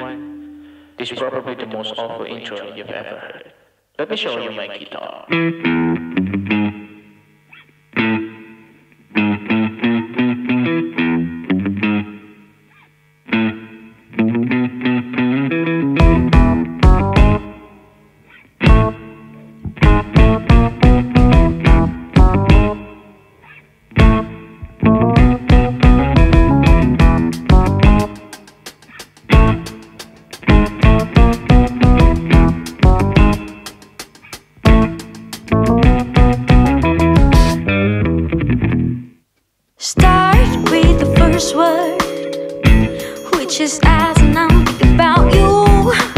one. This is probably the most awful intro you've ever heard. Let me show you my guitar. Start with the first word, which is as, and I'm thinking about you.